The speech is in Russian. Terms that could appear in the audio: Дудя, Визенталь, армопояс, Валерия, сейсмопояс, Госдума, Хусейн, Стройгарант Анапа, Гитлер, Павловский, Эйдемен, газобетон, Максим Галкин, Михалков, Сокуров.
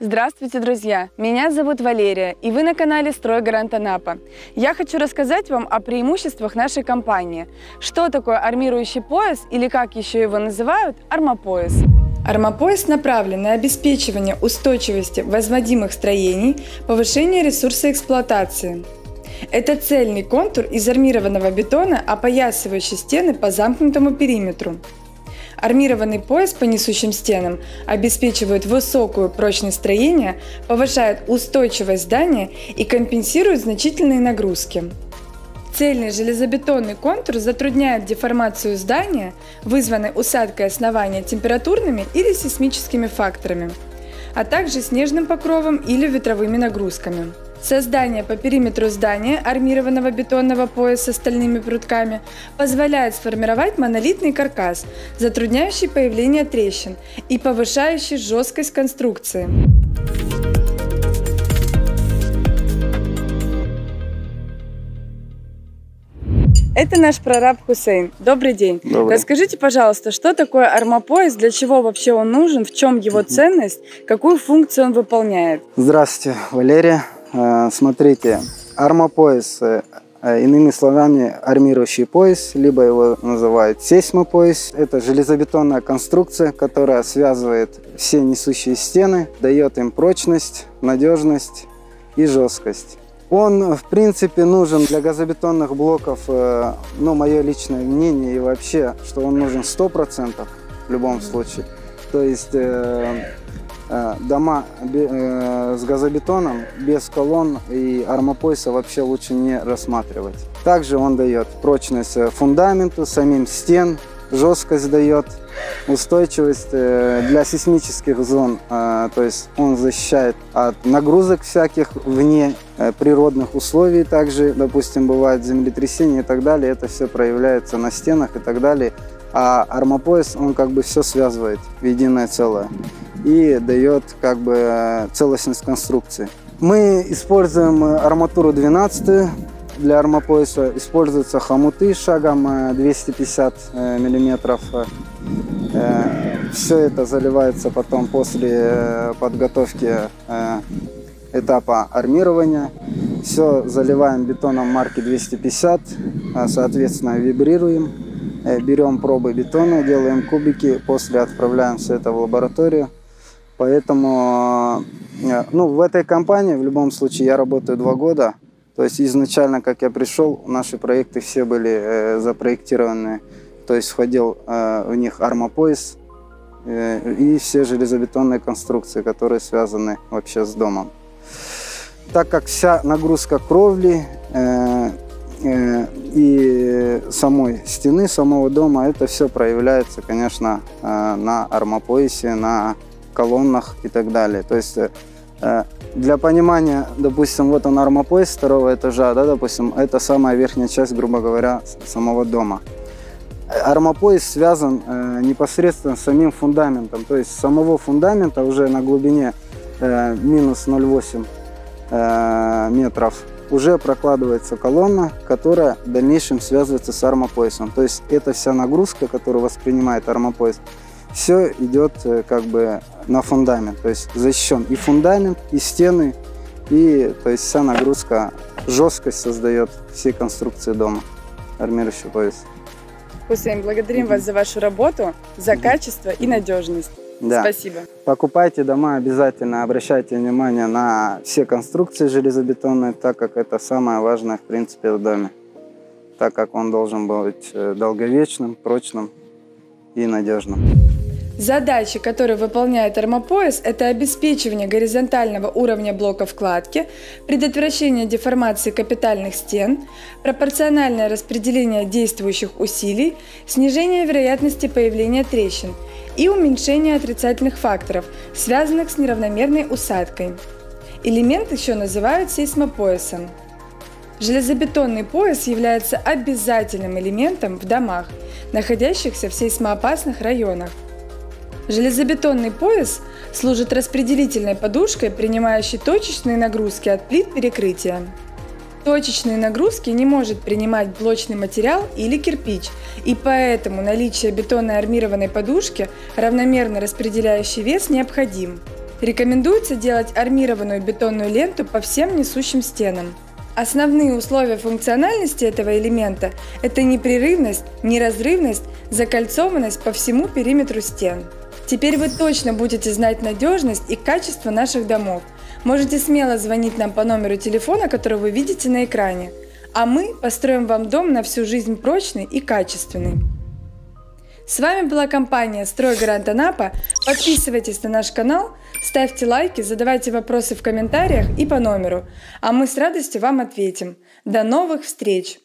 Здравствуйте, друзья! Меня зовут Валерия, и вы на канале Стройгарант Анапа. Я хочу рассказать вам о преимуществах нашей компании. Что такое армирующий пояс, или как еще его называют, армопояс? Армопояс направлен на обеспечивание устойчивости возводимых строений, повышение ресурса эксплуатации. Это цельный контур из армированного бетона, опоясывающий стены по замкнутому периметру. Армированный пояс по несущим стенам обеспечивает высокую прочность строения, повышает устойчивость здания и компенсирует значительные нагрузки. Цельный железобетонный контур затрудняет деформацию здания, вызванной усадкой основания температурными или сейсмическими факторами, а также снежным покровом или ветровыми нагрузками. Создание по периметру здания армированного бетонного пояса с стальными прутками позволяет сформировать монолитный каркас, затрудняющий появление трещин и повышающий жесткость конструкции. Это наш прораб Хусейн. Добрый день. Добрый. Расскажите, пожалуйста, что такое армопояс, для чего вообще он нужен, в чем его ценность, какую функцию он выполняет? Здравствуйте, Валерия. Смотрите, армопояс, иными словами, армирующий пояс, либо его называют сейсмопояс. Это железобетонная конструкция, которая связывает все несущие стены, дает им прочность, надежность и жесткость. Он, в принципе, нужен для газобетонных блоков, но мое личное мнение и вообще, что он нужен 100% в любом случае. То есть дома с газобетоном без колонн и армопояса вообще лучше не рассматривать. Также он дает прочность фундаменту, самим стен, жесткость дает, устойчивость для сейсмических зон, то есть он защищает от нагрузок всяких вне природных условий, также, допустим, бывают землетрясения и так далее, это все проявляется на стенах и так далее, а армопояс, он как бы все связывает в единое целое и дает как бы целостность конструкции. Мы используем арматуру 12 для армопояса, используются хомуты шагом 250 миллиметров. Все это заливается потом после подготовки этапа армирования. Все заливаем бетоном марки 250, соответственно вибрируем. Берем пробы бетона, делаем кубики, после отправляем все это в лабораторию. Поэтому в этой компании, в любом случае, я работаю 2 года. То есть изначально, как я пришел, наши проекты все были запроектированы. То есть входил в них армопояс и все железобетонные конструкции, которые связаны вообще с домом. Так как вся нагрузка кровли и самой стены, самого дома, это все проявляется, конечно, на армопоясе, на колоннах и так далее. То есть для понимания, допустим, вот он армопояс 2-го этажа, да, допустим, это самая верхняя часть, грубо говоря, самого дома. Армопояс связан непосредственно с самим фундаментом, то есть самого фундамента уже на глубине минус 0,8 метров уже прокладывается колонна, которая в дальнейшем связывается с армопоясом. То есть это вся нагрузка, которую воспринимает армопояс, все идет как бы на фундамент, то есть защищен и фундамент, и стены, и то есть вся нагрузка, жесткость создает всей конструкции дома, армирующий пояс. Хусейн, благодарим вас за вашу работу, за качество и надежность. Да. Спасибо. Покупайте дома обязательно, обращайте внимание на все конструкции железобетонные, так как это самое важное в принципе в доме, так как он должен быть долговечным, прочным и надежным. Задачи, которые выполняет армопояс, это обеспечивание горизонтального уровня блока вкладки, предотвращение деформации капитальных стен, пропорциональное распределение действующих усилий, снижение вероятности появления трещин и уменьшение отрицательных факторов, связанных с неравномерной усадкой. Элемент еще называют сейсмопоясом. Железобетонный пояс является обязательным элементом в домах, находящихся в сейсмоопасных районах. Железобетонный пояс служит распределительной подушкой, принимающей точечные нагрузки от плит перекрытия. Точечные нагрузки не может принимать блочный материал или кирпич, и поэтому наличие бетонной армированной подушки, равномерно распределяющей вес, необходим. Рекомендуется делать армированную бетонную ленту по всем несущим стенам. Основные условия функциональности этого элемента – это непрерывность, неразрывность, закольцованность по всему периметру стен. Теперь вы точно будете знать надежность и качество наших домов. Можете смело звонить нам по номеру телефона, который вы видите на экране. А мы построим вам дом на всю жизнь прочный и качественный. С вами была компания «Стройгарант Анапа». Подписывайтесь на наш канал, ставьте лайки, задавайте вопросы в комментариях и по номеру. А мы с радостью вам ответим. До новых встреч!